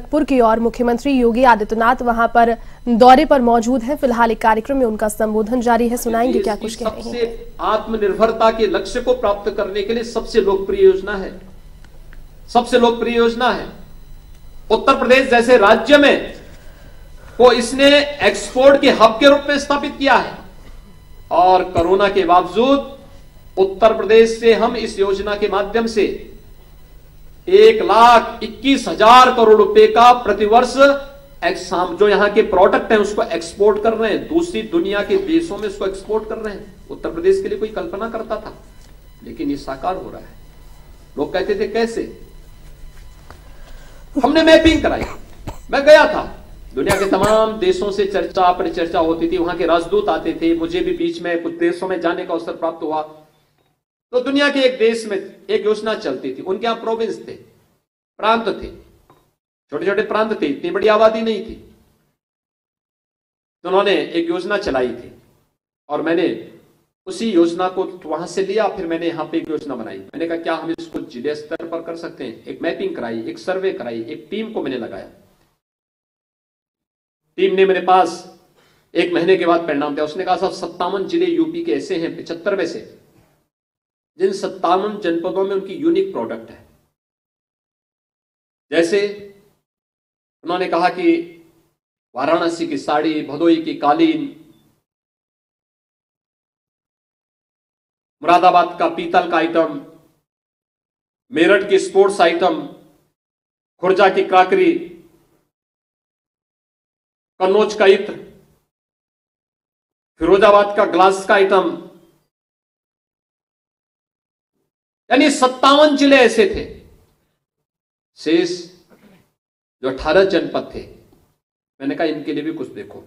गोरखपुर की ओर मुख्यमंत्री योगी आदित्यनाथ वहां पर दौरे पर मौजूद हैं। फिलहाल एक कार्यक्रम में उनका संबोधन जारी है, सुनाएंगे क्या कुछ कह रहे हैं। आत्मनिर्भरता के लक्ष्य को प्राप्त करने के लिए सबसे लोकप्रिय योजना है, सबसे लोकप्रिय योजना है। उत्तर प्रदेश जैसे राज्य में को इसने एक्सपोर्ट के हब के रूप में स्थापित किया है और कोरोना के बावजूद उत्तर प्रदेश से हम इस योजना के माध्यम से 1,21,000 करोड़ रुपए का प्रतिवर्ष जो यहाँ के प्रोडक्ट हैं उसको एक्सपोर्ट कर रहे हैं, दूसरी दुनिया के देशों में उसको एक्सपोर्ट कर रहे हैं। उत्तर प्रदेश के लिए कोई कल्पना करता था, लेकिन ये साकार हो रहा है। लोग कहते थे कैसे, हमने मैपिंग कराई, मैं गया था, दुनिया के तमाम देशों से चर्चा परिचर्चा होती थी, वहां के राजदूत आते थे, मुझे भी बीच में कुछ देशों में जाने का अवसर प्राप्त हुआ। तो दुनिया के एक देश में एक योजना चलती थी, उनके यहां प्रोविंस थे, प्रांत थे, छोटे छोटे प्रांत थे, इतनी बड़ी आबादी नहीं थी। तो उन्होंने एक योजना चलाई थी और मैंने उसी योजना को वहां से लिया, फिर मैंने यहाँ पे एक योजना बनाई। मैंने कहा क्या हम इसको जिले स्तर पर कर सकते हैं। एक मैपिंग कराई, एक सर्वे कराई, एक टीम को मैंने लगाया। टीम ने मेरे पास 1 महीने के बाद परिणाम दिया। उसने कहा साहब 57 जिले यूपी के ऐसे हैं, 75 में से जिन 57 जनपदों में उनकी यूनिक प्रोडक्ट है। जैसे उन्होंने कहा कि वाराणसी की साड़ी, भदोई की कालीन, मुरादाबाद का पीतल का आइटम, मेरठ की स्पोर्ट्स आइटम, खुर्जा की क्राकरी, कनौज का इत्र, फिरोजाबाद का ग्लास का आइटम, यानी 57 जिले ऐसे थे। शेष जो 18 जनपद थे, मैंने कहा इनके लिए भी कुछ देखो।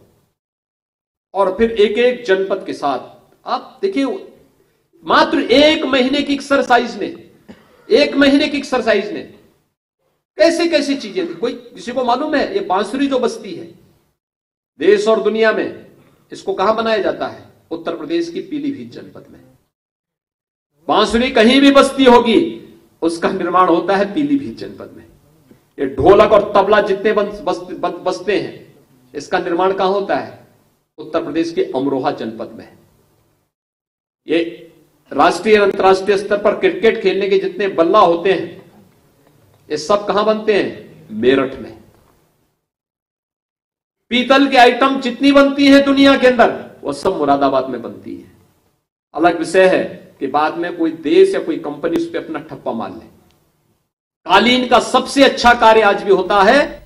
और फिर एक एक जनपद के साथ आप देखिए, मात्र 1 महीने की एक्सरसाइज ने, 1 महीने की एक्सरसाइज ने कैसे कैसे चीजें थी। कोई किसी को मालूम है ये बांसुरी जो बस्ती है देश और दुनिया में, इसको कहां बनाया जाता है? उत्तर प्रदेश की पीलीभीत जनपद में। बांसुरी कहीं भी बस्ती होगी उसका निर्माण होता है पीलीभीत जनपद में। ये ढोलक और तबला जितने बजते हैं, इसका निर्माण कहां होता है? उत्तर प्रदेश के अमरोहा जनपद में। ये राष्ट्रीय और अंतर्राष्ट्रीय स्तर पर क्रिकेट खेलने के जितने बल्ला होते हैं, ये सब कहां बनते हैं? मेरठ में। पीतल के आइटम जितनी बनती है दुनिया के अंदर, वो सब मुरादाबाद में बनती है। अलग विषय है कि बाद में कोई देश या कोई कंपनी उस पर अपना ठप्पा मार ले। कालीन का सबसे अच्छा कार्य आज भी होता है